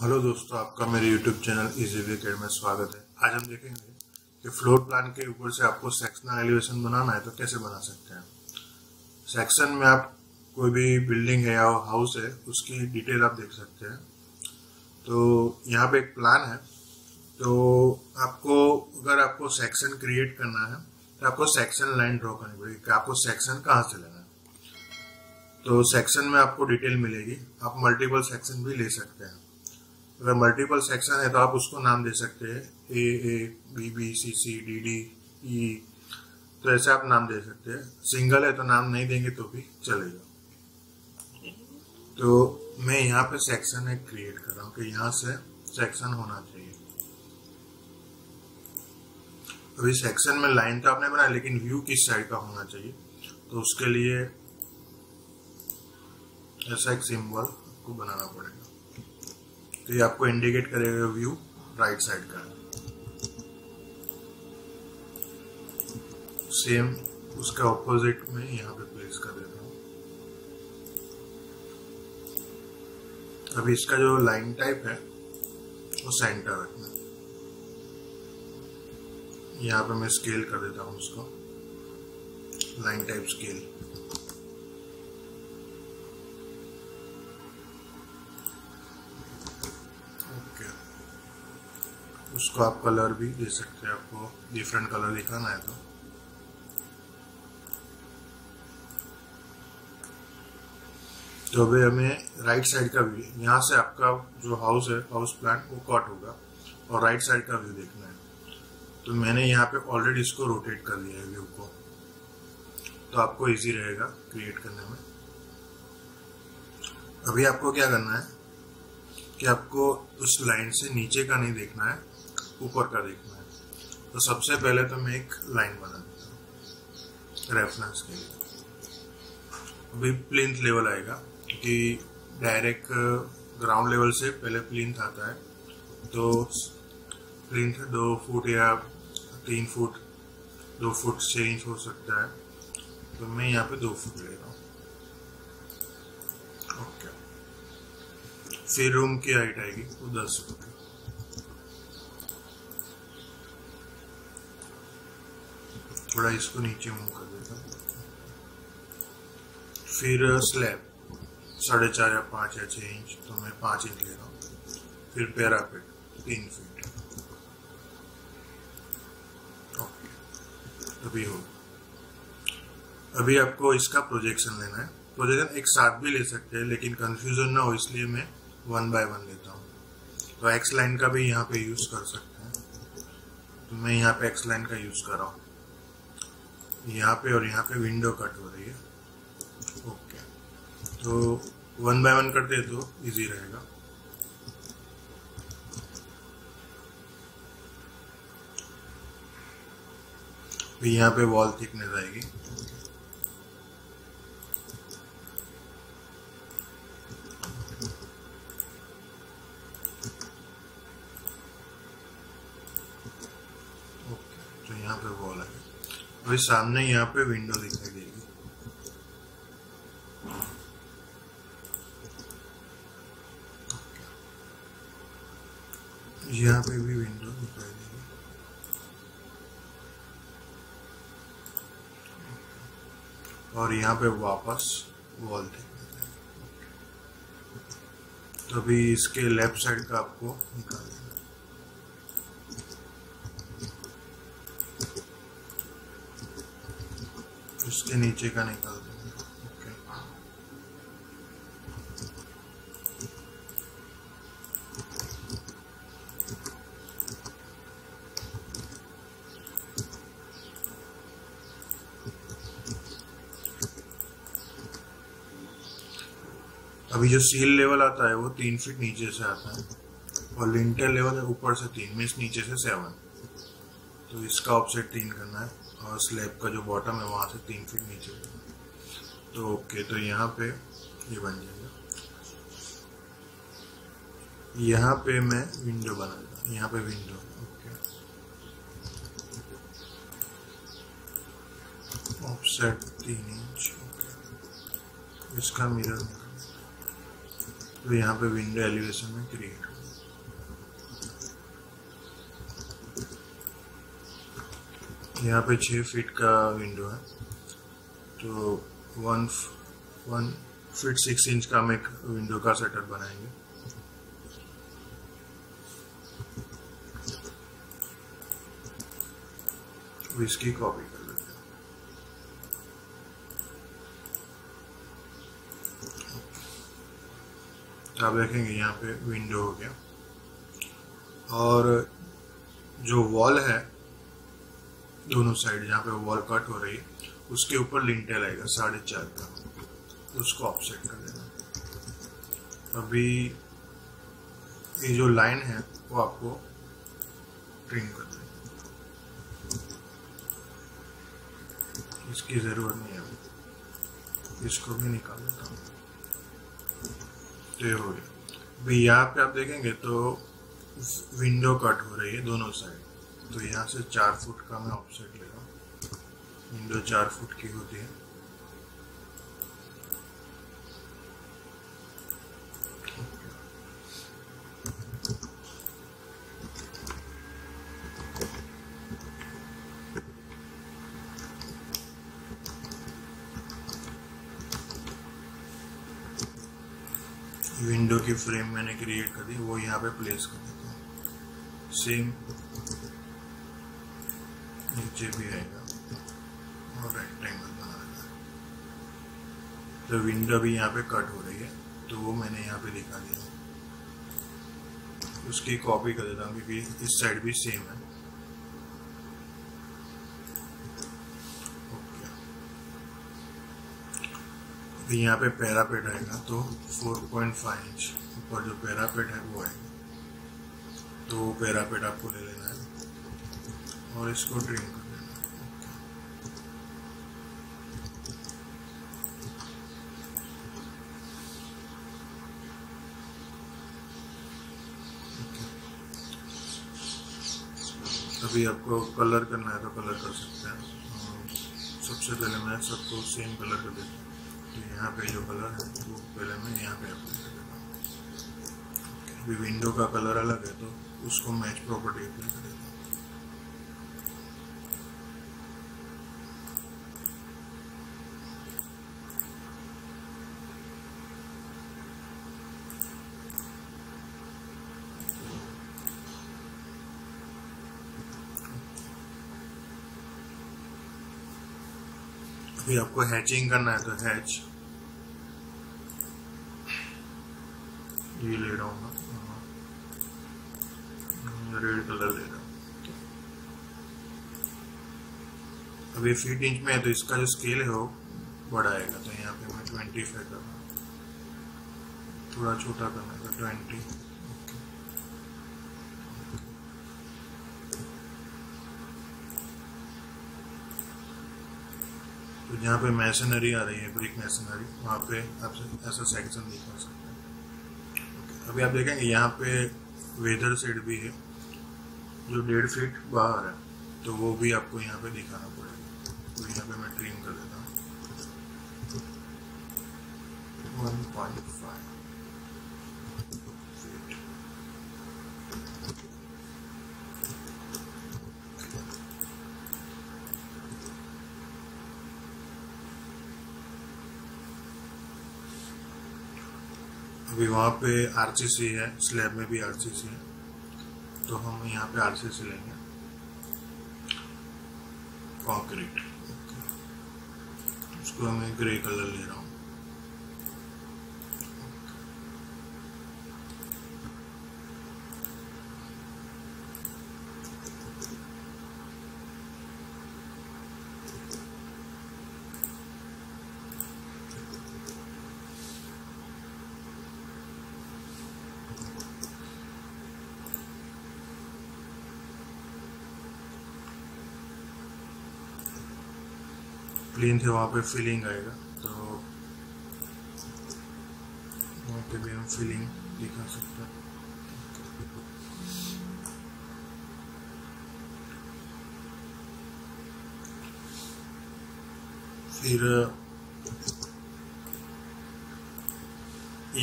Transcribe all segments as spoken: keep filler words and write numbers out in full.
Hello दोस्तों, आपका मेरे YouTube channel easy way CAD में स्वागत है। आज हम देखेंगे कि फ्लोर प्लान के ऊपर से आपको सेक्शनल एलिवेशन बनाना है तो कैसे बना सकते हैं। सेक्शन में आप कोई भी बिल्डिंग है या हाउस है उसकी डिटेल आप देख सकते हैं। तो यहाँ पे एक प्लान है, तो आपको अगर आपको सेक्शन क्रिएट करना है तो आपको सेक्शन लाइन ड्रॉ करनी पड़ेगी कि आपको सेक्शन कहाँ से लेना है। तो सेक्शन में आपको डिटेल मिलेगी, आप मल्टीपल सेक्शन भी ले सकते हैं। अगर मल्टीपल सेक्शन है तो आप उसको नाम दे सकते हैं, A A B B C C D D E, तो ऐसे आप नाम दे सकते हैं। सिंगल है तो नाम नहीं देंगे तो भी चलेगा। तो मैं यहाँ पे सेक्शन एक क्रिएट कर रहा हूँ कि यहाँ से सेक्शन होना चाहिए। अभी सेक्शन में लाइन तो आपने बनाया, लेकिन व्यू किस साइड का होना चाहिए तो उसके लिए ऐसा एक सिंबल आपको बनाना पड़ेगा। तो ये आपको इंडिकेट करेगा व्यू राइट साइड का। सेम उसका ऑपोजिट में यहाँ पे प्लेस कर देता हूँ। अब इसका जो लाइन टाइप है वो सेंटर रखना। यहाँ पे मैं स्केल कर देता हूँ उसको, लाइन टाइप स्केल। उसको आप कलर भी दे सकते हैं, आपको डिफरेंट कलर दिखाना है तो। तो अभी हमें राइट साइड का व्यू, यहाँ से आपका जो हाउस है, हाउस प्लान वो कट होगा और राइट साइड का व्यू देखना है। तो मैंने यहाँ पे ऑलरेडी इसको रोटेट कर दिया है व्यू को, तो आपको इजी रहेगा क्रिएट करने में। अभी आपको क्या करना है कि आपको उस लाइन से नीचे का नहीं देखना है, ऊपर का देखना है। तो सबसे पहले तो मैं एक लाइन बना देता हूँ रेफरेंस के लिए। अभी प्लिंथ लेवल आएगा क्योंकि डायरेक्ट ग्राउंड लेवल से पहले प्लिंथ आता है। तो प्लिंथ दो फुट या तीन फुट दो फुट छः इंच हो सकता है। तो मैं यहाँ पे दो फुट ले रहा हूँ। ओके, फिर रूम की हाइट आएगी वो दस फुट। थोड़ा इसको नीचे मूव कर देता हूँ। फिर स्लैब साढ़े चार या पाँच या छः इंच, तो मैं पाँच इंच ले रहा हूँ। फिर पैरापेट तीन फीट। ओके, अभी हो। अभी आपको इसका प्रोजेक्शन लेना है। प्रोजेक्शन एक साथ भी ले सकते हैं, लेकिन कंफ्यूजन ना हो इसलिए मैं वन बाय वन लेता हूँ। तो एक्स लाइन का भी यहाँ पे यूज़ कर सकते हैं। तो मैं यहाँ पे एक्स लाइन का यूज़ कर रहा हूँ, यहाँ पे और यहाँ पे विंडो कट हो रही है। ओके, तो वन बाय वन करते तो इजी रहेगा। भी यहाँ पे वॉल थिकनेस आएगी। ओके, तो यहाँ पे वॉल आएगी। अभी सामने यहाँ पे विंडो दिखाई देगी। okay. यहाँ पे भी विंडो दिखाई देगी। okay. और यहाँ पे वापस वॉल दिखाई देगी। तो अभी इसके लेफ्ट साइड का आपको निकाल देना। उसके नीचे का निकाल देंगे। ओके, अभी जो सील लेवल आता है वो तीन फीट नीचे से आता है और लिंटेल लेवल है ऊपर से तीन, मीन्स नीचे से सेवन। तो इसका ऑफसेट तीन करना है और स्लैब का जो बॉटम है वहाँ से तीन फीट नीचे। तो ओके, तो यहाँ पे ये बन जाएगा। यहाँ पे मैं विंडो बनाऊँगा, यहाँ पे विंडो। ओके, ऑफसेट तीन इंच। ओके, इसका मिरर। तो यहाँ पे विंडो एलिवेशन में क्रिएट होगा। यहाँ पे छः फीट का विंडो है, तो one one feet six inch का हम एक विंडो का शटर बनाएंगे। इसकी कॉपी कर लेते हैं। आप देखेंगे यहाँ पे विंडो हो गया, और जो वॉल है दोनों साइड जहाँ पे वॉल कट हो रही है उसके ऊपर लिंटेल आएगा साढ़े चार का, उसको ऑफसेट कर देना। अभी ये जो लाइन है वो आपको ट्रिम कर देना, इसकी जरूरत नहीं है, इसको भी निकाल देता हूँ। तो ये हो गया। अभी यहाँ पे आप देखेंगे तो विंडो कट हो रही है दोनों साइड, तो यहाँ से चार फुट का मैं ऑफसेट ले रहा हूँ। विंडो चार फुट की होती है, विंडो की फ्रेम मैंने क्रिएट कर दी, वो यहाँ पे प्लेस कर देता हूँ। सेम नीचे भी आएगा और रेक्टेंगल बना रहेगा। तो विंडो भी यहाँ पे कट हो रही है, तो वो मैंने यहाँ पे दिखा दिया। उसकी कॉपी कर देता हूँ क्योंकि इस साइड भी सेम है। यहाँ पे पैरापेट आएगा, तो चार पॉइंट पाँच इंच ऊपर जो पैरापेट है वो आएगा, तो वो पैरापेट आपको ले लेना है और इसको ट्रिम कर देना। अभी आपको कलर करना है तो कलर कर सकते हैं। सबसे पहले मैं सबको सेम कलर कर देता हूँ। यहाँ पे जो कलर है वो पहले मैं यहाँ पे अप्लाई कर देता हूँ। अभी विंडो का कलर अलग है, तो उसको मैच प्रॉपर्टी अप्लाई कर देता हूँ। अभी आपको हैचिंग करना है, तो हैच ये ले रहा हूँ मैं, रेड कलर ले रहा हूँ। अभी फीट इंच में है, तो इसका जो स्केल है वो बढ़ाएगा, तो यहाँ पे मैं ट्वेंटी फाइव कर रहा हूँ। थोड़ा छोटा करना है तो ट्वेंटी। तो जहाँ पे मैसनरी आ रही है, ब्रिक मैसनरी, वहाँ पे आप ऐसा सेक्शन दिखा सकते हैं। अभी आप देखेंगे यहाँ पे वेदर सेट भी है जो डेढ़ फीट बाहर है, तो वो भी आपको यहाँ पे दिखाना पड़ेगा। तो यहाँ पे मैं ट्रिम कर देता हूँ वन पॉइंट फाइव। अभी वहाँ पे आरसीसी है, स्लैब में भी आरसीसी है, तो हम यहाँ पे आरसीसी लेंगे कॉन्क्रीट। उसको हमें ग्रे कलर ले रहा हूँ। प्लेन थे वहाँ पे फिलिंग आएगा, तो वहाँ पे भी हम फिलिंग दिखा सकते हैं। फिर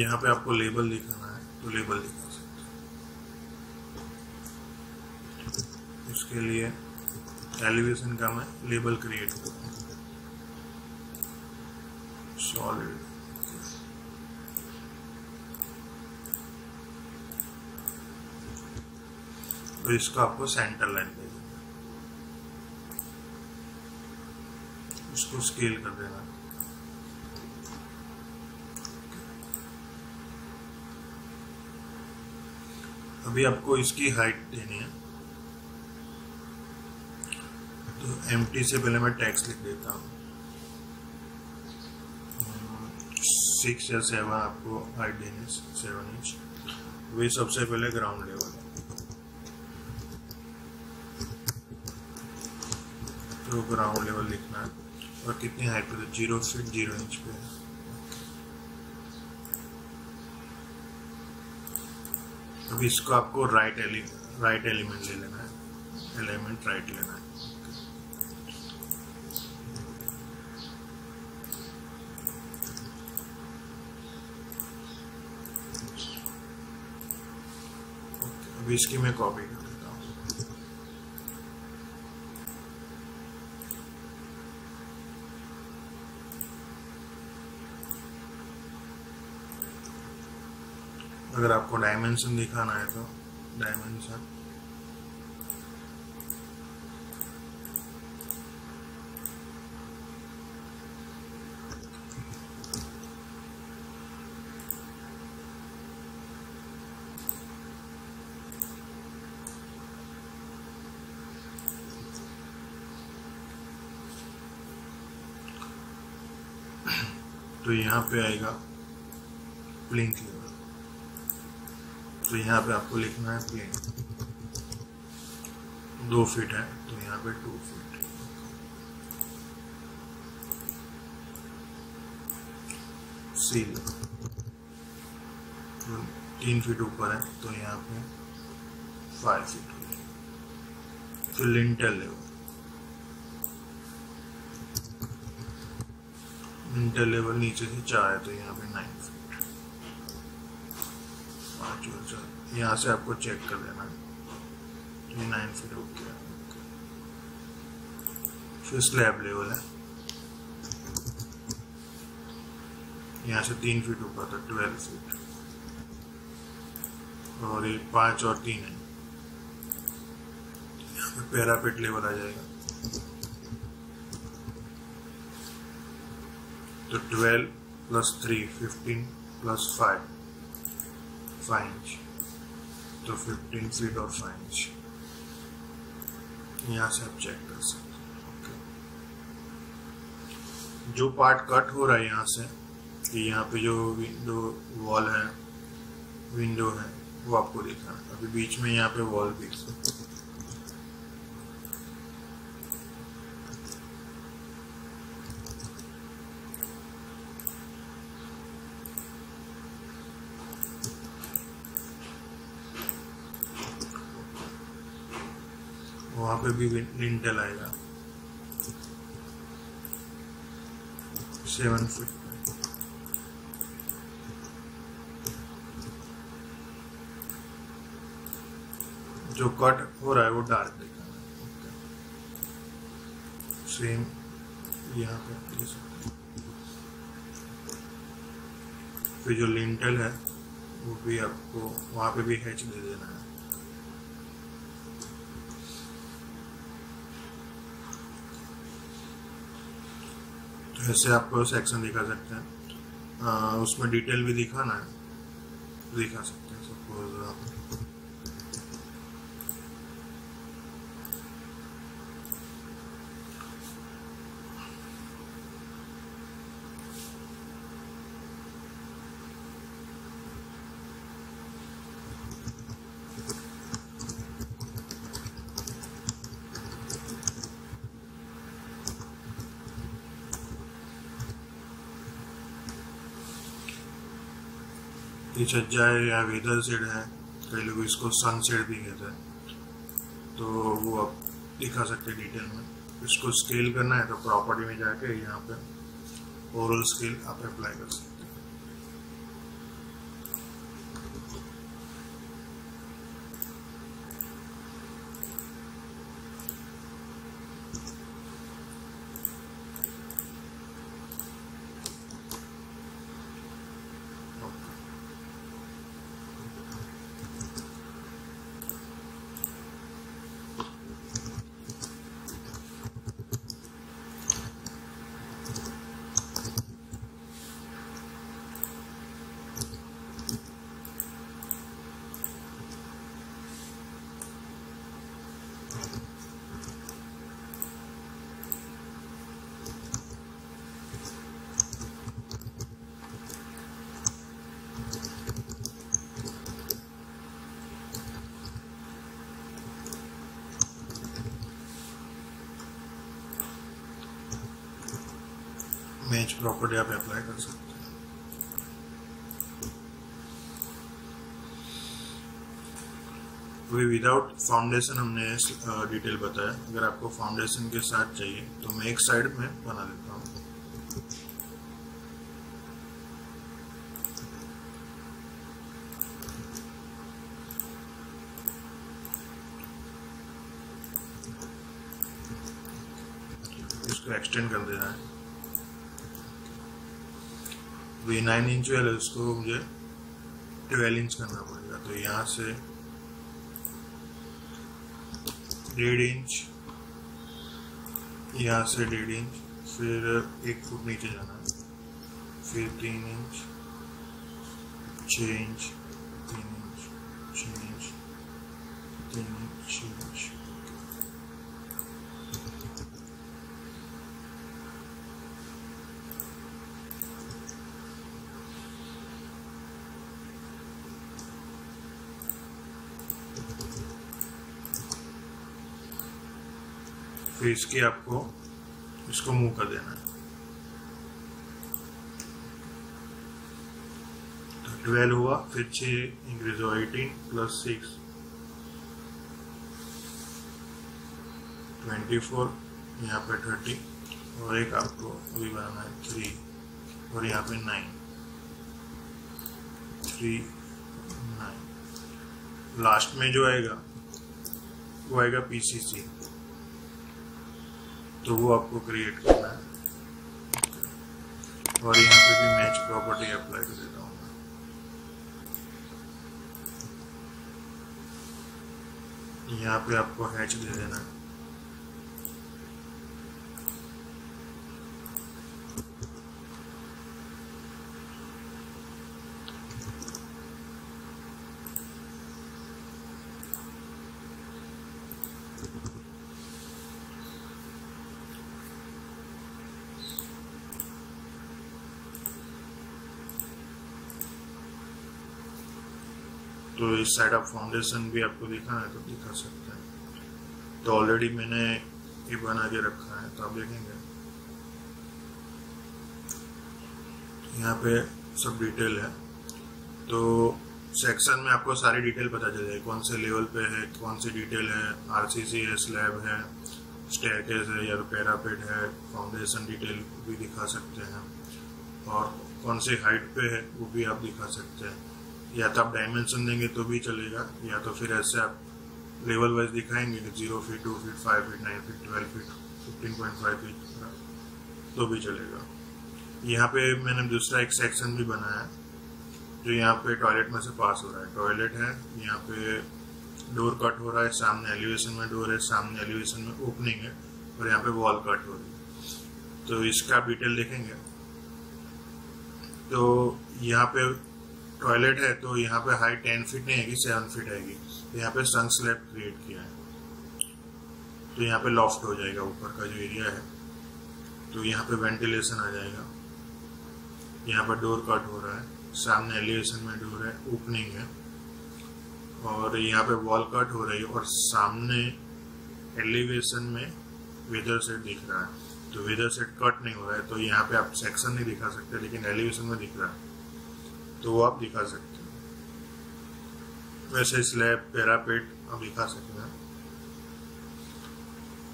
यहाँ पे आपको लेबल दिखाना है, तो लेबल दिखा सकते हैं। उसके लिए एलिवेशन का मैं लेबल क्रिएट करता हूँ। सॉलिड तो इसका आपको सेंटर लाइन दे देना, इसको स्केल कर देना। अभी आपको इसकी हाइट देनी है, तो एम्प्टी से पहले मैं टेक्स्ट लिख देता हूँ। सिक्स या सेवन आपको हाइट देनी है, सेवन इंच। वही सबसे पहले ग्राउंड लेवल, तो ग्राउंड लेवल लिखना है। और कितनी हाइट पे? जीरो फीट जीरो इंच पे। अब इसको आपको राइट एलि राइट एलिमेंट ले लेना है, एलिमेंट राइट लेना है। अब इसकी मैं कॉपी कर देता हूँ, अगर आपको डायमेंशन दिखाना है तो डायमेंशन। तो यहाँ पे आएगा प्लिंथ लेवल, तो यहाँ पे आपको लिखना है प्लेन दो फीट है, तो यहाँ पे टू फीट। सील तो तीन फीट ऊपर है, तो यहाँ पे फाइव फीट हो जाएगा। फिर लिंटेल लेवल, लिंटेल लेवल नीचे से चार है, तो यहाँ पे नाइन फीट। यहाँ से आपको चेक कर लेना, ये नाइन फीट हो गया। फिर स्लैब लेवल है, यहाँ से तीन फीट ऊपर था, ट्वेल्व फीट। और ये पाँच और तीन है। यहाँ पे पैरापेट लेवल आ जाएगा, तो twelve plus three fifteen plus five five inch, तो फिफ्टीन फीट और फाइव इंच। यहाँ से आप चेक कर सकते हैं। ओके, जो पार्ट कट हो रहा है यहाँ से, कि यहाँ पे जो विंडो वॉल है, विंडो है, वो आपको दिखाना है। अभी बीच में यहाँ पे वॉल भी, वहाँ पे भी लिंटेल आएगा सेवन फीट। जो कट हो रहा है वो डार्क दिखाना है। सेम यहाँ पे। फिर जो लिंटेल है वो भी आपको, वहाँ पे भी हैच दे देना है। ऐसे आपको सेक्शन दिखा सकते हैं, आ, उसमें डिटेल भी दिखाना है, दिखा सकते हैं। ये छज्जा है या वेदर सेड है, कई लोग इसको सन सेड भी कहते हैं, तो वो आप दिखा सकते हैं डिटेल में। इसको स्केल करना है तो प्रॉपर्टी में जाके यहाँ पे ओवरऑल स्केल आप अप्लाई कर सकते हैं। मैच प्रॉपर्टी आप अप्लाई कर सकते हैं। अभी विदाउट फाउंडेशन हमने डिटेल बताया, अगर आपको फाउंडेशन के साथ चाहिए तो मैं एक साइड में बना देता हूँ। इसको एक्सटेंड कर देना है, अभी नाइन इंच वाला इसको मुझे ट्वेल्व इंच करना पड़ेगा, तो यहाँ से डेढ़ इंच, यहाँ से डेढ़ इंच, फिर एक फुट नीचे जाना है, फिर तीन इंच, छः इंच, तीन इंच, छः इंच, तीन इंच, छः इंच। फिर इसकी आपको इसको मूव कर देना है, तो ट्वेल्व हुआ, फिर छः इंक्रीज हुआ eighteen plus six twenty four, यहाँ पे थर्टी, और एक आपको अभी बनाना है थ्री, और यहाँ पे नाइन, थ्री नाइन। लास्ट में जो आएगा वो आएगा पीसीसी, तो वो आपको क्रिएट करना है, और यहाँ पे भी मैच प्रॉपर्टी अप्लाई कर देता हूँ। यहाँ पे आपको हैच दे देना है, तो इस साइड आप फाउंडेशन भी आपको दिखाना है तो दिखा सकते हैं। तो ऑलरेडी मैंने ये बना के रखा है, तो आप देखेंगे यहाँ पे सब डिटेल है, तो सेक्शन में आपको सारी डिटेल पता चल जाएगी, कौन से लेवल पे है, कौन सी डिटेल है, आरसीसी है, स्लैब है, स्टेयरकेस है या पैरापेट है, फाउंडेशन डिटेल भी दिखा सकते हैं, और कौन से हाइट पे है वो भी आप दिखा सकते हैं। या तो आप डायमेंशन देंगे तो भी चलेगा, या तो फिर ऐसे आप लेवल वाइज दिखाएंगे कि zero feet, two feet, five feet, nine feet, twelve feet, fifteen point five feet, तो भी चलेगा। यहाँ पे मैंने दूसरा एक सेक्शन भी बनाया है जो यहाँ पे टॉयलेट में से पास हो रहा है। टॉयलेट है, यहाँ पे डोर कट हो रहा है, सामने एलिवेशन में डोर है, सामने एलिवेशन में ओपनिंग है, और यहाँ पे वॉल कट हो रही है, तो इसका डिटेल देखेंगे। तो यहाँ पे टॉयलेट है तो यहाँ पे हाइट टेन फीट नहीं आएगी, सेवन फीट आएगी, तो यहाँ पे सन स्लैब क्रिएट किया है, तो यहाँ पे लॉफ्ट हो जाएगा ऊपर का जो एरिया है, तो यहाँ पे वेंटिलेशन आ जाएगा। यहाँ पर डोर कट हो रहा है, सामने एलिवेशन में डोर है, ओपनिंग है, और यहाँ पे वॉल कट हो रही है, और सामने एलिवेशन में वेदर सेट दिख रहा है, तो वेदर सेट कट नहीं हो रहा है, तो यहाँ पे आप सेक्शन नहीं दिखा सकते, लेकिन एलिवेशन में दिख रहा है तो वो आप दिखा सकते हैं। वैसे स्लैब, पैरापेट आप दिखा सकते हैं।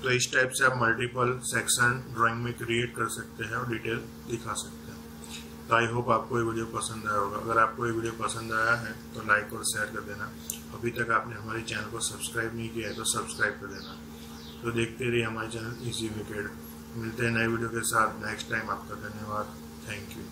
तो इस टाइप से आप मल्टीपल सेक्शन ड्राइंग में क्रिएट कर सकते हैं और डिटेल दिखा सकते हैं। तो आई होप आपको ये वीडियो पसंद आया होगा। अगर आपको ये वीडियो पसंद आया है तो लाइक और शेयर कर देना। अभी तक आपने हमारे चैनल को सब्सक्राइब नहीं किया है तो सब्सक्राइब कर देना। तो देखते रहिए हमारे चैनल ईजी वे कैड। मिलते हैं नए वीडियो के साथ नेक्स्ट टाइम। आपका धन्यवाद। Thank you.